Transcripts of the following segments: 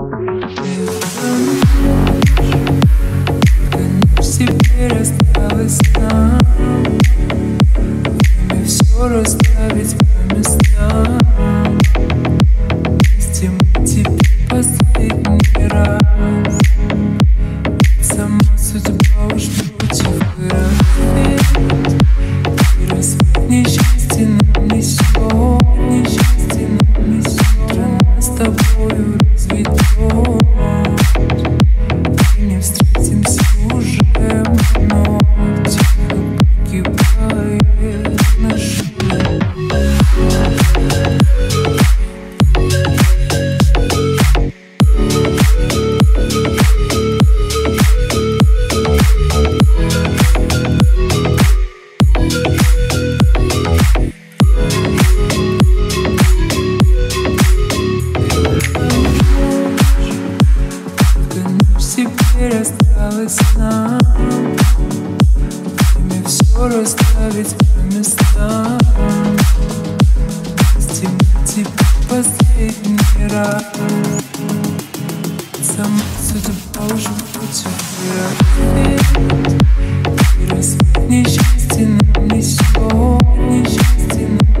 Несет,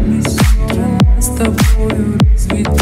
несет, нас с тобою разведет.